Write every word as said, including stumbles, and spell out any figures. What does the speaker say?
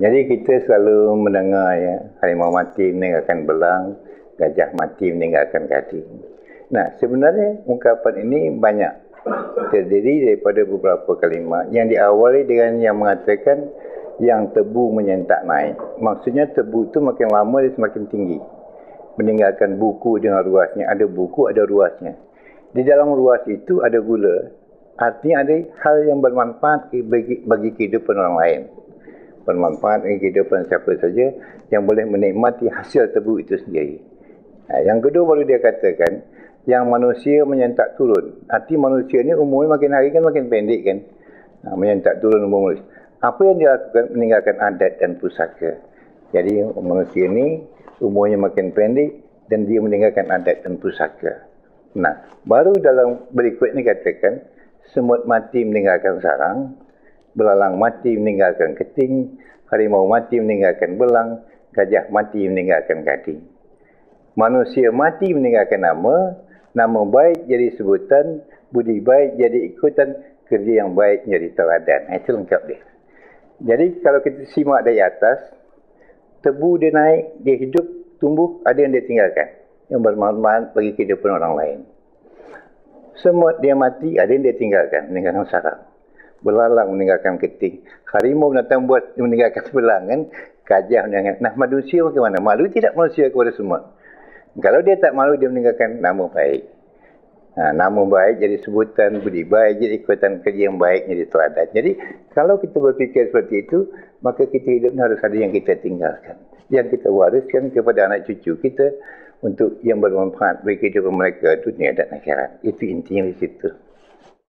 Jadi kita selalu mendengar ya, harimau mati meninggalkan belang, gajah mati meninggalkan gading. Nah, sebenarnya ungkapan ini banyak terdiri daripada beberapa kalimat yang diawali dengan yang mengatakan yang tebu menyentak naik. Maksudnya tebu itu makin lama dia semakin tinggi. Meninggalkan buku dengan ruasnya. Ada buku, ada ruasnya. Di dalam ruas itu ada gula. Artinya ada hal yang bermanfaat bagi, bagi kehidupan orang lain. Bermanfaat bagi kehidupan siapa saja yang boleh menikmati hasil tebu itu sendiri. Nah, yang kedua baru dia katakan, yang manusia menyentak turun. Arti manusia ni umurnya makin hari kan makin pendek kan. Nah, menyentak turun umur manusia. Apa yang dilakukan meninggalkan adat dan pusaka. Jadi manusia ni umurnya makin pendek dan dia meninggalkan adat dan pusaka. Nah, baru dalam berikut ni katakan, semut mati meninggalkan sarang, belalang mati meninggalkan keting, harimau mati meninggalkan belang, gajah mati meninggalkan gading. Manusia mati meninggalkan nama, nama baik jadi sebutan, budi baik jadi ikutan, kerja yang baik jadi teladan. Itu lengkap dia. Jadi kalau kita simak dari atas, tebu dia naik, dia hidup, tumbuh, ada yang dia tinggalkan. Yang bermanfaat bagi kehidupan orang lain. Semut dia mati, ada yang dia tinggalkan, meninggalkan sarang. Belalang meninggalkan keting. Harimau binatang buat meninggalkan belang kan. Gajah meninggalkan. Nah, manusia bagaimana? Malu tidak manusia kepada semut. Kalau dia tak malu, dia meninggalkan nama baik. Nah, nama baik jadi sebutan, budi baik jadi ikutan, kerja yang baik jadi teladan. Jadi kalau kita berfikir seperti itu, maka kita hidup harus ada yang kita tinggalkan. Yang kita wariskan kepada anak cucu kita untuk yang bermanfaat bagi kehidupan mereka dunia dan akhirat. Itu intinya di situ.